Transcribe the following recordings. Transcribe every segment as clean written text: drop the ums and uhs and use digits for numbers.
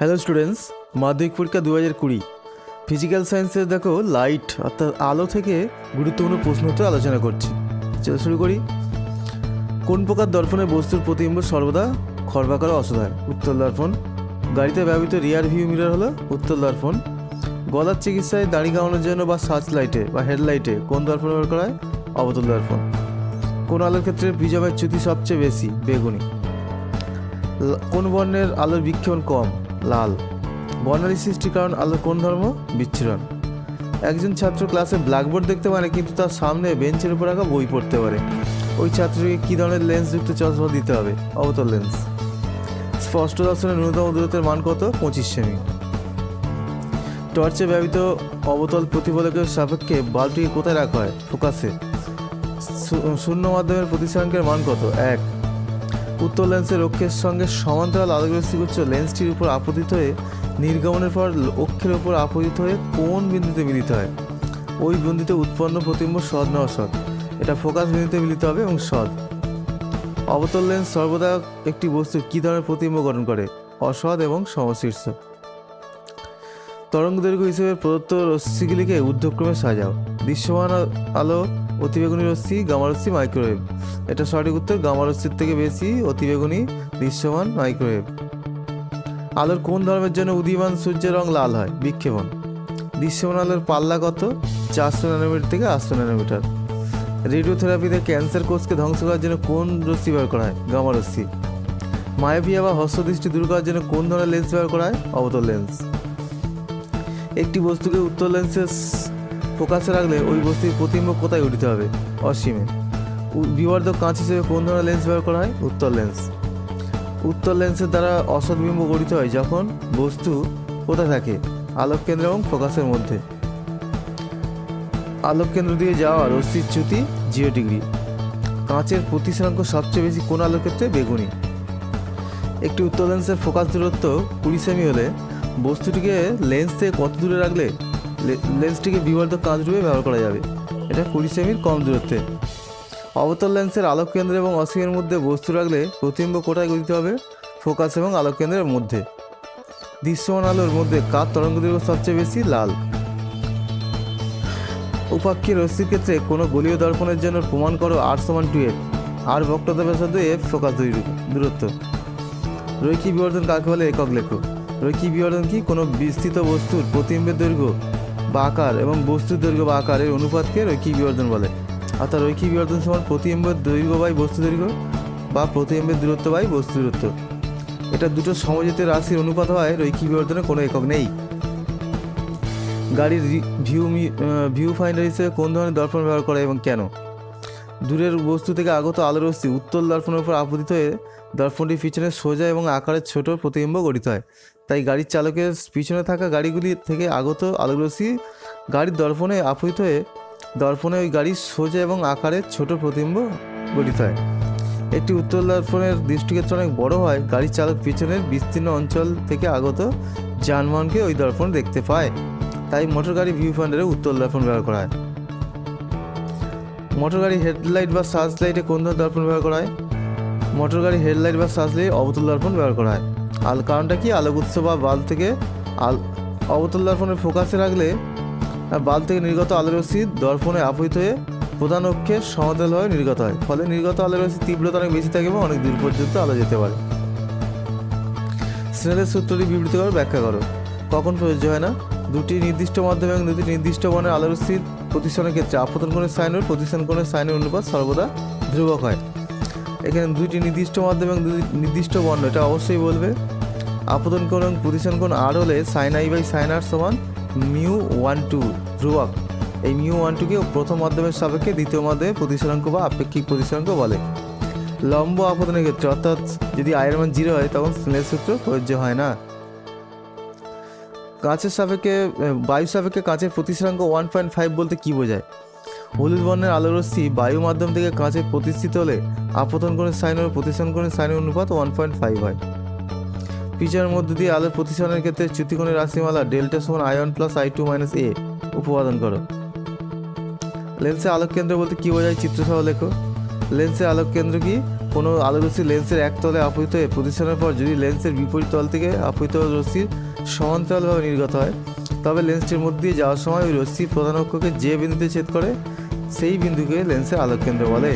Hello students माध्यमिक परीक्षा 2020 physical sciences देखो लाइट अर्थात आलो थेके गुरुत्वपूर्ण प्रश्न उत्तर आलोचना करछि। चलो शुरू करी। कोन प्रकार दर्पणे बस्तुर प्रतिबिम्ब सर्वदा खर्बाकार असदाय? उत्तर दर्पण। गाड़ीते व्यवहृत रियार भिउ मिरर हलो उत्तर दर्पण। गलार चिकित्साय दाड़ी गावानोर जोन्नो बा सार्च लाइटे बा हेडलाइटे कोन दर्पण व्यवहार करा हय? अवतल दर्पण। कोन आलोर क्षेत्रे प्रिजमेर च्युति सबचेये बेशि? बेगुनी। কোন বর্ণের আলোর বিক্ষেপণ কম? লাল। বর্ণালী সৃষ্টির কারণ আলোর কোন ধর্ম? বিচ্ছুরণ। একজন ছাত্র ক্লাসে ব্ল্যাকবোর্ড দেখতে পারে কিন্তু তার সামনে বেঞ্চের উপর রাখা বই পড়তে পারে, ওই ছাত্রকে কী ধরনের লেন্সযুক্ত চশমা দিতে হবে? অবতল লেন্স। স্পষ্ট দর্শনের ন্যূনতম দূরত্বের মান কত? 25 সেমি। টর্চে ব্যবহৃত অবতল প্রতিফলকের সাপেক্ষে বাল্বটিকে কোথায় রাখা হয়? ফোকাসে। শূন্য মাধ্যমের প্রতিসরাঙ্কের মান কত? 1। उत्तर लेंसर अक्षर संगे समान्तराल आलोकरश्मि गुच्छ लेंसटिर ऊपर आपतित हये निर्गमनेर पर अक्षर ऊपर आपतित हये कोन बिंदुते मिलित हय? ओई बिंदुते उत्पन्न प्रतिबिम्ब सद ना असद? एटा फोकास बिंदुते मिलित हबे एबं सद। अवतल लेंस सर्वदा एकटी बस्तुर कि धरनेर प्रतिबिम्ब गठन करे? असद एबं समशीर्ष। तरंगदैर्घ्य हिसेबे प्रदत्त रश्मिगुलिके ঊর্ধ্বক্রমে সাজাও। দৃশ্যমান আলো অতিবেগুনি রশ্মি, গামা রশ্মি, মাইক্রোওয়েভ। এটা সঠিক উত্তর। গামা রশ্মির থেকে বেশি অতিবেগুনি, দৃশ্যমান, মাইক্রোওয়েভ। আলোর কোন ধর্মের জন্য উদীয়মান সূর্যের রং লাল হয়? বিক্ষেপণ। দৃশ্যমান আলোর পাল্লা কত? 400 ন্যানোমিটার থেকে 800 ন্যানোমিটার। রেডিওথেরাপিতে ক্যান্সার কোষকে ধ্বংস করার জন্য কোন রশ্মি ব্যবহার করা হয়? গামা রশ্মি। মায়োপিয়া বা হস্তদৃষ্টি দূর করার জন্য কোন ধরনের লেন্স ব্যবহার করা হয়? অবতল লেন্স। একটি বস্তুকে উত্তল লেন্সের ফোকাসে রাখলে ওই বস্তুর প্রতিবিম্ব কোথায় উঠিতে হবে? অসীমে। বিবর্ধক কাঁচ হিসেবে কোন ধরনের লেন্স ব্যবহার করা হয়? উত্তল লেন্স। উত্তল লেন্সের দ্বারা অসদ্বিম্ব গঠিত হয় যখন বস্তু কোথায় থাকে? আলোক কেন্দ্র এবং ফোকাসের মধ্যে। আলোক কেন্দ্র দিয়ে যাওয়া রশ্মির চ্যুতি 0 ডিগ্রি। কাঁচের প্রতিসরাঙ্ক সবচেয়ে বেশি কোন আলোর ক্ষেত্রে? বেগুনি। একটি উত্তল লেন্সের ফোকাস দূরত্ব 20 সেমি হলে বস্তুটিকে লেন্স থেকে কত দূরে রাখলে লেন্সটিকে বিবর্ধক কাঁচ রূপে ব্যবহার করা যাবে? এটা 20 সেমির কম দূরত্বে। অবতল লেন্সের আলোক কেন্দ্র এবং অসীমের মধ্যে বস্তু রাখলে প্রতিবিম্ব কোথায় গঠিত হবে? ফোকাস এবং আলোক কেন্দ্রের মধ্যে। দৃশ্যমান আলোর মধ্যে কার তরঙ্গদৈর্ঘ্য সবচেয়ে বেশি? লাল। উপাক্ষীয় রশ্মির ক্ষেত্রে কোনো গোলীয় দর্পণের জন্য প্রমাণ করো R=2f। আর বক্রতা ব্যাসার্ধ, f ফোকাস দূরত্ব। রৈখিক বিবর্ধন কাকে বলে? একক লেখো। রৈখিক বিবর্ধন কি? কোনো বিস্তৃত বস্তুর প্রতিবিম্বের দৈর্ঘ্য বা আকার এবং বস্তুর দৈর্ঘ্য বা আকারের অনুপাতকে রৈখিক বিবর্ধন বলে। অর্থাৎ রৈখিক বিবর্ধন সমান প্রতিবিম্বের দৈর্ঘ্য বাই বস্তু দৈর্ঘ্য বা প্রতিবিম্বের দূরত্ব বাই বস্তু দূরত্ব। এটা দুটো সমজাতীয় রাশির অনুপাত হয়। রৈখিক বিবর্ধনে কোনো একক নেই। গাড়ির ভিউ ফাইন্ডার হিসেবে কোন ধরনের দর্পণ ব্যবহার করে এবং কেন? দূরের বস্তু থেকে আগত আলোর রশ্মি উত্তল দর্পণের উপর আপতিত হয়ে দর্পণটির পিছনে সোজা এবং আকারের ছোট প্রতিবিম্ব গঠিত হয়। তাই গাড়ির চালকের পিছনে থাকা গাড়িগুলি থেকে আগত আলোর রশ্মি গাড়ির দর্পণে আপতিত হয়ে দর্পণে ওই গাড়ির সোজা এবং আকারের ছোট প্রতিবিম্ব গঠিত হয়। একটি উত্তল দর্পণের দৃষ্টিক্ষেত্র অনেক বড় হয়। গাড়ির চালক পিছনের বিস্তীর্ণ অঞ্চল থেকে আগত যানবাহনকে ওই দর্পণ দেখতে পায়। তাই মোটর গাড়ি ভিউ ফাইন্ডারে উত্তল দর্পণ ব্যবহার করা হয়। মোটর গাড়ি হেডলাইট বা সার্চ লাইটে কোন ধরনের দর্পণ ব্যবহার করা হয়? মোটর গাড়ি হেডলাইট বা সার্চ লাইটে অবতল দর্পণ ব্যবহার করা হয়। আল কারণটা কি? আলোক উৎস বা বাল্ব থেকে অবতল দর্পণের ফোকাসে রাখলে বাল্ব থেকে নির্গত আলোর রশ্মি দর্পণে আপতিত হয়ে প্রধান অক্ষের সমান্তরাল হয়ে নির্গত হয়। ফলে নির্গত আলোর রশ্মির তীব্রতা অনেক বেশি থাকে এবং অনেক দূর পর্যন্ত আলো যেতে পারে। স্নেলের সূত্রটি বিবৃত করে ব্যাখ্যা করো। কখন প্রযোজ্য হয় না? দুটি নির্দিষ্ট মাধ্যম এবং দুটি নির্দিষ্ট বর্ণের আলোর রশ্মির প্রতিসরণের ক্ষেত্রে আপতন কোণের সাইন ও প্রতিসরণ কোণের সাইনের অনুপাত সর্বদা ধ্রুবক হয়। এখানে দুইটি নির্দিষ্ট মাধ্যম এবং দুটি নির্দিষ্ট বর্ণ, এটা অবশ্যই বলবে। আপতন কোণ এবং প্রতিসরণ কোণ আর হলে sine i by sine r সমান μ12 ধ্রুবক। এই μ12কে প্রথম মাধ্যমের সাপেক্ষে দ্বিতীয় মাধ্যমে প্রতিসরাঙ্ক বা আপেক্ষিক প্রতিসরাঙ্ক বলে। লম্ব আপতনের ক্ষেত্রে অর্থাৎ যদি আয়ের মান 0 হয় তখন স্নেলের সূত্র প্রযোজ্য হয় না। কাঁচের সাপেক্ষে বায়ু সাপেক্ষে কাঁচের প্রতিসরাঙ্ক 1.5 বলতে কী বোঝায়? হলুদ বর্ণের আলোর রশ্মি বায়ু মাধ্যম থেকে কাঁচে প্রতিষ্ঠিত হলে আপতন কোণের সাইন ও প্রতিসরণ কোণের সাইনের অনুপাত 1.5 হয়। পিছনের মধ্য দিয়ে আলোর প্রতিসরণের ক্ষেত্রে চ্যুতিকোণের রাশিমালা ডেল্টা সমান I1 + I2 - A উপপাদন করো। লেন্সে আলোক কেন্দ্র বলতে কী বোঝায়? চিত্রসহ লেখো। লেন্সে আলোক কেন্দ্র কি? কোনো আলোকরশ্মি লেন্সের এক তলে আপতিত হয়ে প্রতিসরণের পর যদি লেন্সের বিপরীত তল থেকে আপতিত রশ্মি সমান্তরালভাবে নির্গত হয়, তবে লেন্সটির মধ্যে দিয়ে যাওয়ার সময় ওই রশ্মি প্রধান অক্ষকে যে বিন্দুতে ছেদ করে সেই বিন্দুকে লেন্সের আলোককেন্দ্র বলে।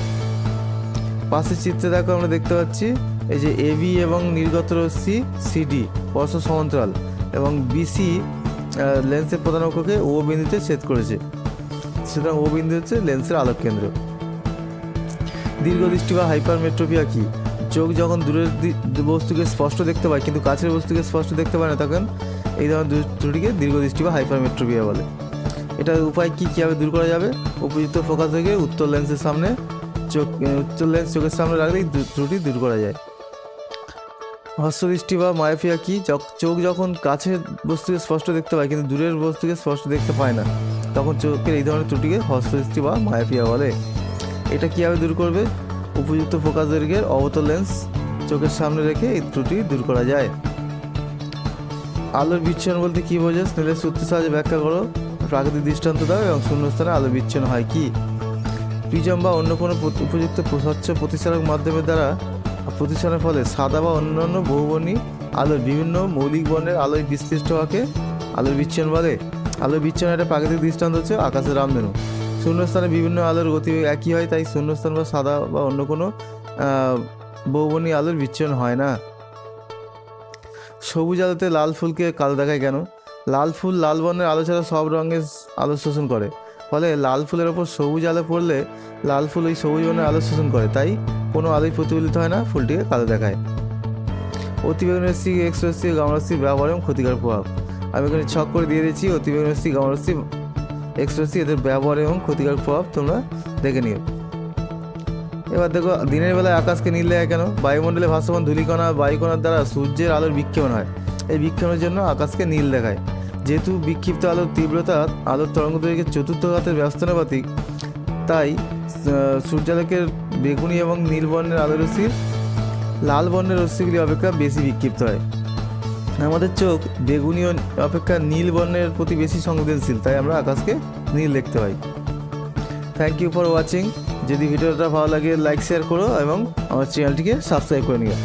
পাশের চিত্রে দেখো আমরা দেখতে পাচ্ছি এই যে এবি এবং নির্গত রশ্মি সিডি পরস্পর সমান্তরাল এবং বিসি লেন্সের প্রধান অক্ষকে ও বিন্দুতে ছেদ করেছে, সুতরাং ও বিন্দু হচ্ছে লেন্সের আলোককেন্দ্র। দীর্ঘদৃষ্টি বা হাইপারমেট্রোপিয়া কি? চোখ যখন দূরের বস্তুকে স্পষ্ট দেখতে পায় কিন্তু কাছের বস্তুকে স্পষ্ট দেখতে পায় না, তখন এই ধরনের ত্রুটিকে দীর্ঘদৃষ্টি বা হাইপারমেট্রোপিয়া বলে। এটার উপায় কী, কীভাবে দূর করা যাবে? উপযুক্ত ফোকাস থেকে উত্তল লেন্সের সামনে উত্তল লেন্স চোখের সামনে রাখলেই ত্রুটি দূর করা যায়। হস্তদৃষ্টি বা মায়োপিয়া কি? চোখ যখন কাছের বস্তুকে স্পষ্ট দেখতে পায় কিন্তু দূরের বস্তুকে স্পষ্ট দেখতে পায় না, তখন চোখের এই ধরনের ত্রুটিকে হস্তদৃষ্টি বা মায়োপিয়া বলে। এটা কীভাবে দূর করবে? উপযুক্ত ফোকাস দৈর্ঘ্যের অবতল লেন্স চোখের সামনে রেখে এই ত্রুটি দূর করা যায়। আলোর বিচ্ছন বলতে কী বোঝে? স্নেলের সূত্রের সাহায্যে ব্যাখ্যা করো, প্রাকৃতিক দৃষ্টান্ত দাও এবং শূন্যস্থানে আলোর বিচ্ছন হয় কি? প্রিজম বা অন্য কোনো উপযুক্ত স্বচ্ছ প্রতিসরক মাধ্যমের দ্বারা প্রতিসরণের ফলে সাদা বা অন্যান্য বহুবর্ণী আলোর বিভিন্ন মৌলিক বর্ণের আলোয় বিশ্লিষ্ট হওয়াকে আলোর বিচ্ছন বলে। আলোর বিচ্ছন একটা প্রাকৃতিক দৃষ্টান্ত হচ্ছে আকাশের রামধেনু। শূন্যস্থানে বিভিন্ন আলোর গতি একই হয়, তাই শূন্যস্থান বা সাদা বা অন্য কোনো বহুবর্ণী আলোর বিচ্ছন হয় না। সবুজ আলোতে লাল ফুলকে কালো দেখায় কেন? লাল ফুল লাল বর্ণের আলো ছাড়া সব রঙের আলো শোষণ করে, ফলে লাল ফুলের ওপর সবুজ আলো পড়লে লাল ফুল ওই সবুজ বর্ণের আলো শোষণ করে, তাই কোনো আলোই প্রতিফলিত হয় না, ফুলটিকে কালো দেখায়। অতিবেগুনি রশ্মি, এক্সরশ্মি, গামারশ্মির ব্যবহার এবং ক্ষতিকারক প্রভাব। আমি এখানে ছক করে দিয়ে দিয়েছি অতিবেগুনি রশ্মি, গামারশ্মি, এক্সরশ্মি, এদের ব্যবহার এবং ক্ষতিকারক প্রভাব তোমরা দেখে নিও। এবার দেখো দিনের বেলায় আকাশকে নীল দেখায় কেন? বায়ুমণ্ডলে ভাসমান ধূলিকণা বায়ুকণার দ্বারা সূর্যের আলোর বিক্ষেপণ হয়, এই বিক্ষেপণের জন্য আকাশকে নীল দেখায়। যেহেতু বিক্ষিপ্ত আলোর তীব্রতা আলোর তরঙ্গদৈর্ঘ্যের চতুর্থ ঘাতের ব্যস্তানুপাতিক, তাই সূর্যালোকের বেগুনি এবং নীল বর্ণের আলোরশ্মি লাল বর্ণের রশ্মিগুলি অপেক্ষা বেশি বিক্ষিপ্ত হয়। আমাদের চোখ বেগুনি অপেক্ষা নীল বর্ণের প্রতি বেশি সংবেদনশীল, তাই আমরা আকাশকে নীল দেখতে পাই। Thank you for watching. যদি ভিডিওটা ভালো লাগে লাইক শেয়ার করো এবং আমার চ্যানেলটিকে সাবস্ক্রাইব করে নিও।